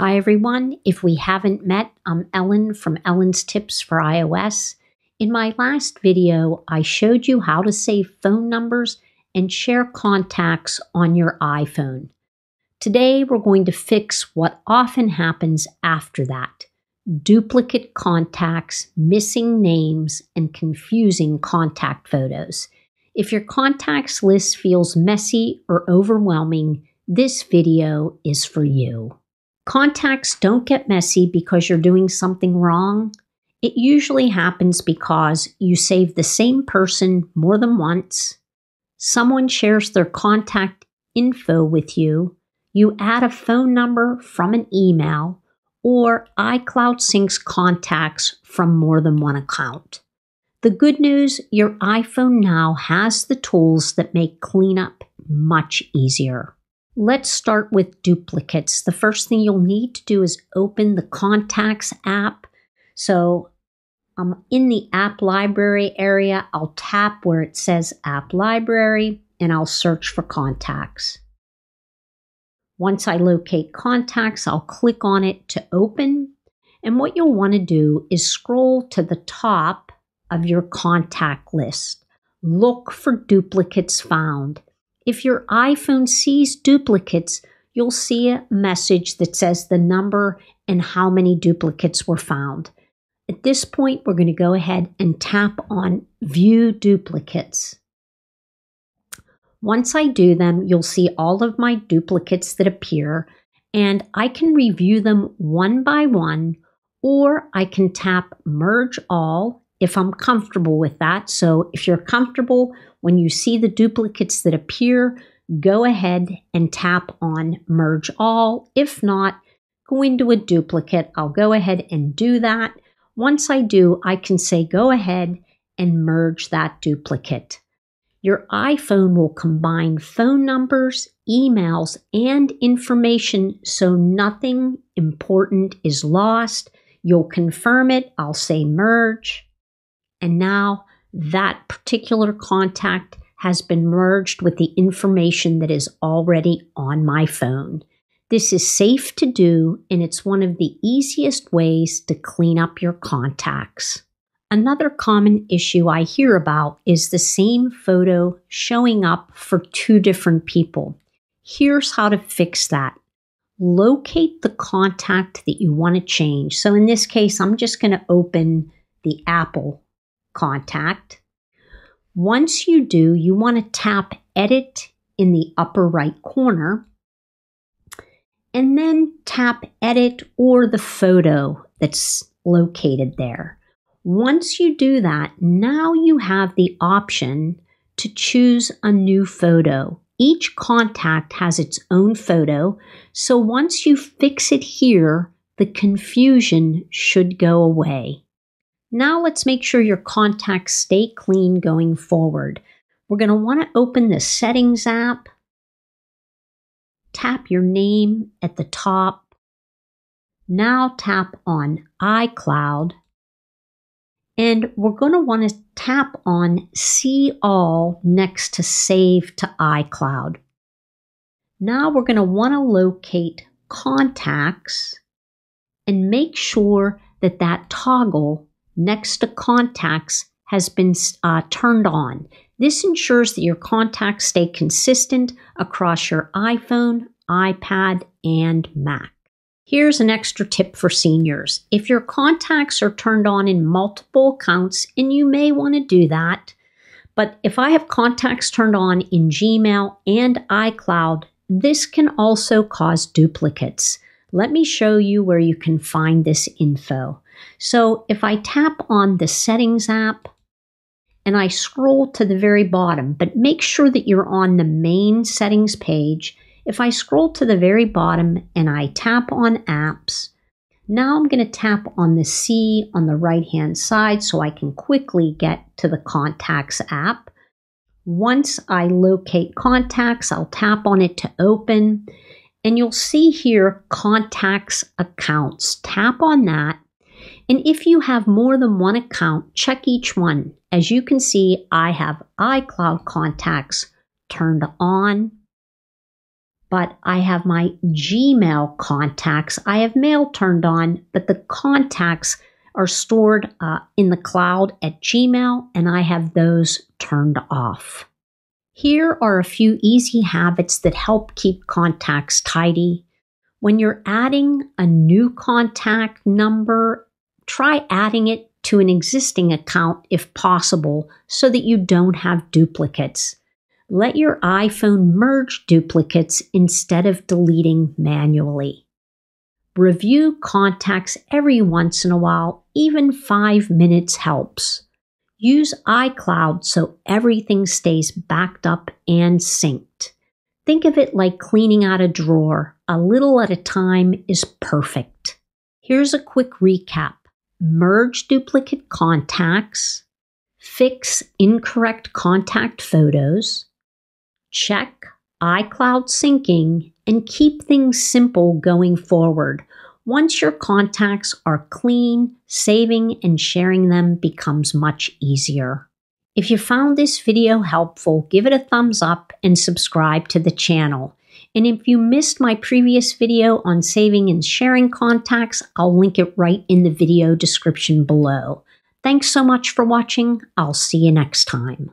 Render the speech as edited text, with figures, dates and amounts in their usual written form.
Hi everyone, if we haven't met, I'm Ellen from Ellen's Tips for iOS. In my last video, I showed you how to save phone numbers and share contacts on your iPhone. Today, we're going to fix what often happens after that: duplicate contacts, missing names, and confusing contact photos. If your contacts list feels messy or overwhelming, this video is for you. Contacts don't get messy because you're doing something wrong. It usually happens because you save the same person more than once, someone shares their contact info with you, you add a phone number from an email, or iCloud syncs contacts from more than one account. The good news, your iPhone now has the tools that make cleanup much easier. Let's start with duplicates. The first thing you'll need to do is open the Contacts app. So I'm in the App Library area. I'll tap where it says App Library and I'll search for contacts. Once I locate contacts, I'll click on it to open. And what you'll want to do is scroll to the top of your contact list. Look for duplicates found. If your iPhone sees duplicates, you'll see a message that says the number and how many duplicates were found. At this point, we're going to go ahead and tap on View Duplicates. Once I do them, you'll see all of my duplicates that appear, and I can review them one by one, or I can tap Merge All if I'm comfortable with that. So if you're comfortable, when you see the duplicates that appear, go ahead and tap on Merge All. If not, go into a duplicate. I'll go ahead and do that. Once I do, I can say go ahead and merge that duplicate. Your iPhone will combine phone numbers, emails, and information so nothing important is lost. You'll confirm it. I'll say merge. And now that particular contact has been merged with the information that is already on my phone. This is safe to do, and it's one of the easiest ways to clean up your contacts. Another common issue I hear about is the same photo showing up for two different people. Here's how to fix that. Locate the contact that you want to change. So in this case, I'm just going to open the Apple contact. Once you do, you want to tap Edit in the upper right corner and then tap Edit or the photo that's located there. Once you do that, now you have the option to choose a new photo. Each contact has its own photo, so once you fix it here, the confusion should go away. Now let's make sure your contacts stay clean going forward. We're going to want to open the Settings app, tap your name at the top, now tap on iCloud, and we're going to want to tap on See All next to Save to iCloud. Now we're going to want to locate Contacts and make sure that that toggle next to Contacts has been turned on. This ensures that your contacts stay consistent across your iPhone, iPad, and Mac. Here's an extra tip for seniors. If your contacts are turned on in multiple accounts, and you may want to do that, but if I have contacts turned on in Gmail and iCloud, this can also cause duplicates. Let me show you where you can find this info. So if I tap on the Settings app and I scroll to the very bottom, but make sure that you're on the main settings page. If I scroll to the very bottom and I tap on Apps, now I'm going to tap on the C on the right-hand side so I can quickly get to the Contacts app. Once I locate Contacts, I'll tap on it to open, and you'll see here Contacts Accounts. Tap on that. And if you have more than one account, check each one. As you can see, I have iCloud contacts turned on. but I have my Gmail contacts. I have mail turned on, but the contacts are stored in the cloud at Gmail, and I have those turned off. Here are a few easy habits that help keep contacts tidy. When you're adding a new contact number, try adding it to an existing account if possible so that you don't have duplicates. Let your iPhone merge duplicates instead of deleting manually. Review contacts every once in a while, even 5 minutes helps. Use iCloud so everything stays backed up and synced. Think of it like cleaning out a drawer. A little at a time is perfect. Here's a quick recap. Merge duplicate contacts. Fix incorrect contact photos. Check iCloud syncing and keep things simple going forward. Once your contacts are clean, saving and sharing them becomes much easier. If you found this video helpful, give it a thumbs up and subscribe to the channel. And if you missed my previous video on saving and sharing contacts, I'll link it right in the video description below. Thanks so much for watching. I'll see you next time.